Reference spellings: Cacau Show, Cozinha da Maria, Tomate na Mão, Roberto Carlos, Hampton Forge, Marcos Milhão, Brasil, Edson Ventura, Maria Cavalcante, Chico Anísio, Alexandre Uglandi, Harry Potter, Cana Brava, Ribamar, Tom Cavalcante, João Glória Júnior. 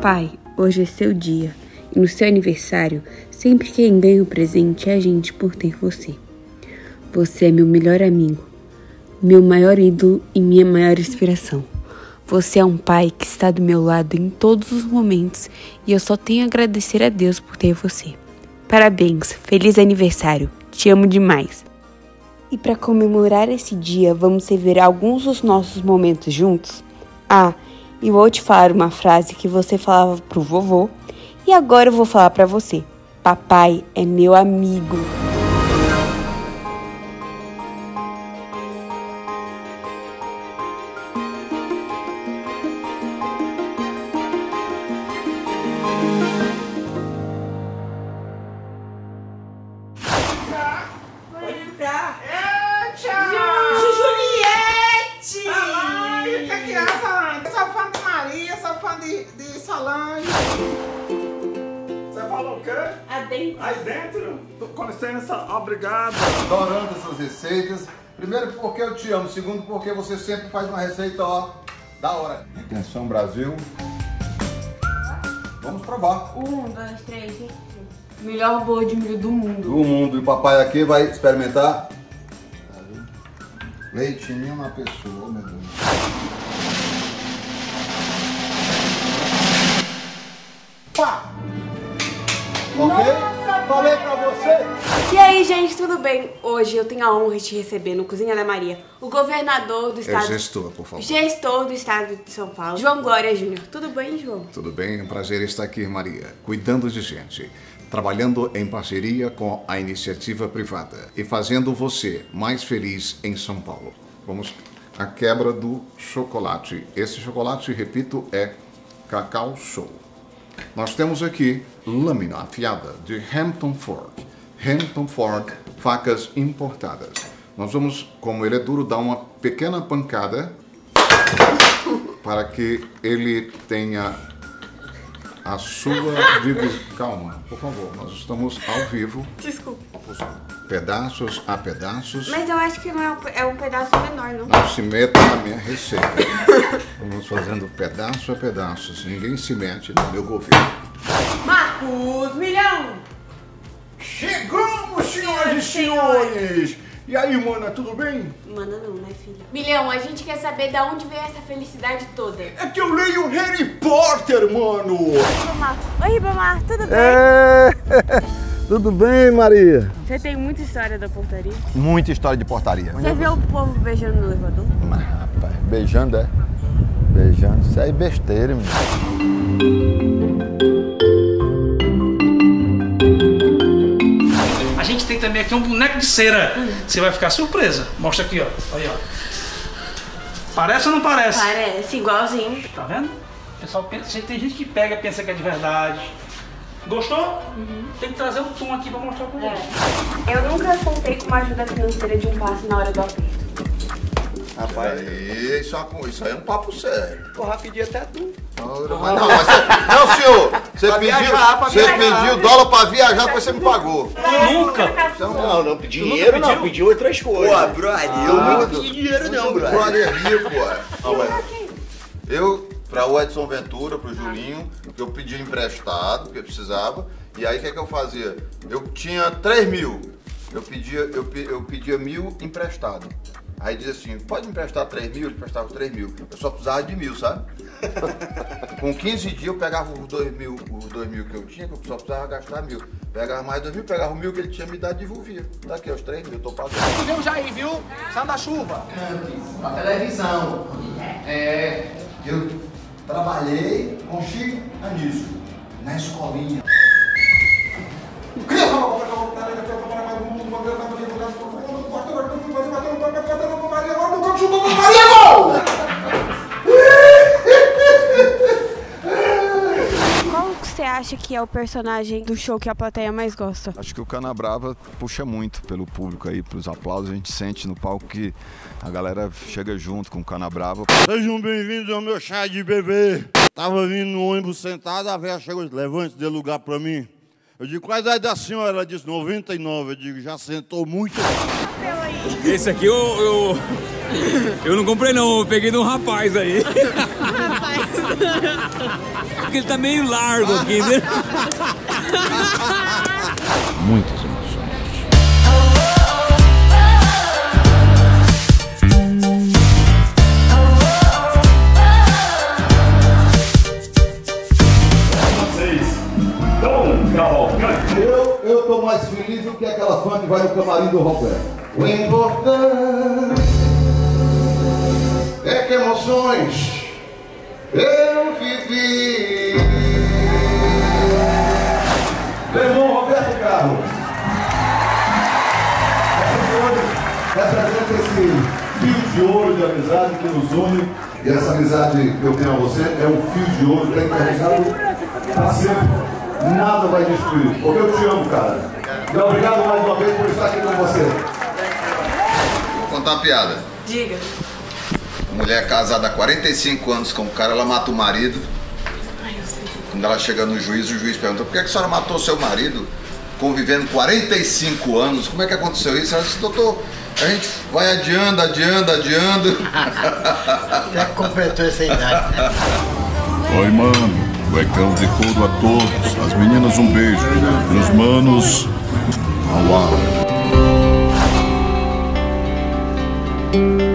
Pai, hoje é seu dia, e no seu aniversário, sempre quem ganha o presente é a gente por ter você. Você é meu melhor amigo, meu maior ídolo e minha maior inspiração. Você é um pai que está do meu lado em todos os momentos e eu só tenho a agradecer a Deus por ter você. Parabéns, feliz aniversário, te amo demais. E para comemorar esse dia, vamos rever alguns dos nossos momentos juntos? Ah, e vou te falar uma frase que você falava pro vovô e agora eu vou falar para você. Papai é meu amigo. Aí dentro, com licença, obrigado. Adorando essas receitas. Primeiro porque eu te amo, segundo porque você sempre faz uma receita, ó, da hora. Atenção Brasil, vamos provar. 1, 2, 3, melhor bolo de milho do mundo. Do mundo, e o papai aqui vai experimentar. Leitinho na pessoa, meu Deus. Falei pra você! E aí, gente, tudo bem? Hoje eu tenho a honra de te receber no Cozinha da Maria o governador do estado... gestor, por favor. Gestor do estado de São Paulo, João Glória Júnior. Tudo bem, João? Tudo bem, é um prazer estar aqui, Maria, cuidando de gente, trabalhando em parceria com a iniciativa privada e fazendo você mais feliz em São Paulo. Vamos à quebra do chocolate. Esse chocolate, repito, é Cacau Show. Nós temos aqui lâmina afiada de Hampton Forge. Hampton Forge, facas importadas. Nós vamos, como ele é duro, dar uma pequena pancada para que ele tenha a sua divisão. Calma, por favor, nós estamos ao vivo. Desculpa. Pedaços a pedaços. Mas eu acho que não é um pedaço menor, não? Não se meta na minha receita. Vamos fazendo pedaço a pedaços. Ninguém se mete no meu governo. Marcos Milhão! Chegamos, senhoras e senhores! E aí, mana, tudo bem? Mana não, né, filha? Milhão, a gente quer saber de onde veio essa felicidade toda. É que eu leio Harry Potter, mano! Oi, Ribamar, tudo bem? Tudo bem, Maria? Você tem muita história da portaria? Muita história de portaria. Você viu o povo beijando no elevador? Mas, rapaz, beijando é? Beijando, isso aí é besteira, menino. A gente tem também aqui um boneco de cera. Você vai ficar surpresa. Mostra aqui, ó. Aí, ó. Parece ou não parece? Parece, igualzinho. Tá vendo? O pessoal pensa, tem gente que pega e pensa que é de verdade. Gostou? Tem que trazer o Tom aqui pra mostrar pra ele. Eu nunca contei com uma ajuda financeira de um passe na hora do aperto. Rapaz, isso aí é um papo sério. Porra, pedi até tu. Não, senhor, você pediu dólar pra viajar, depois você me pagou. Nunca? Não pedi dinheiro, não, pedi outras coisas. Pô, brother, eu nunca pedi dinheiro não, brother. Brother rico, pô. Eu... para o Edson Ventura, para o Julinho, que eu pedi emprestado, porque eu precisava. E aí o que é que eu fazia? Eu tinha 3 mil, eu pedia 1.000 emprestado. Aí dizia assim, pode emprestar 3 mil? Ele emprestava 3 mil. Eu só precisava de 1.000, sabe? Com 15 dias eu pegava os 2 mil, que eu tinha, que eu só precisava gastar 1.000. Pegava mais 2 mil, pegava o 1.000 que ele tinha me dado e devolvia. Tá aqui, os 3 mil, tô pagando. Fudeu já aí, viu? Saindo da chuva. A televisão. É. Eu trabalhei com Chico Anísio, na escolinha. Qual você acha que é o personagem do show que a plateia mais gosta? Acho que o Cana Brava puxa muito pelo público aí, pelos aplausos. A gente sente no palco que a galera chega junto com o Cana Brava. Sejam bem-vindos ao meu chá de bebê. Tava vindo no ônibus sentado, a velha chegou e disse, levante, dê lugar pra mim. Eu digo, qual a idade da senhora? Ela disse, 99. Eu digo, já sentou muito. Esse aqui eu Eu não comprei não, eu peguei de um rapaz aí. Rapaz. Porque ele tá meio largo aqui, né? Muitas emoções. Vocês, Tom Cavalcante. Eu tô mais feliz do que aquela fã que vai no camarim do Roberto. O importante é que emoções eu vivi. Leão Roberto Carlos. Representa esse fio de ouro de amizade que nos une. E essa amizade que eu tenho a você é um fio de ouro que é encarregado pra sempre. Nada vai destruir. Porque eu te amo, cara. E obrigado mais uma vez por estar aqui com você. Contar uma piada. Diga. Mulher casada há 45 anos com um cara, ela mata o marido. Ai, eu sei. Quando ela chega no juiz, o juiz pergunta: por que a senhora matou seu marido convivendo 45 anos? Como é que aconteceu isso? Ela disse: doutor, a gente vai adiando. Já completou essa idade, né? Oi, mano. Cuecão de couro a todos. As meninas, um beijo. E os manos, ao ar. Thank you.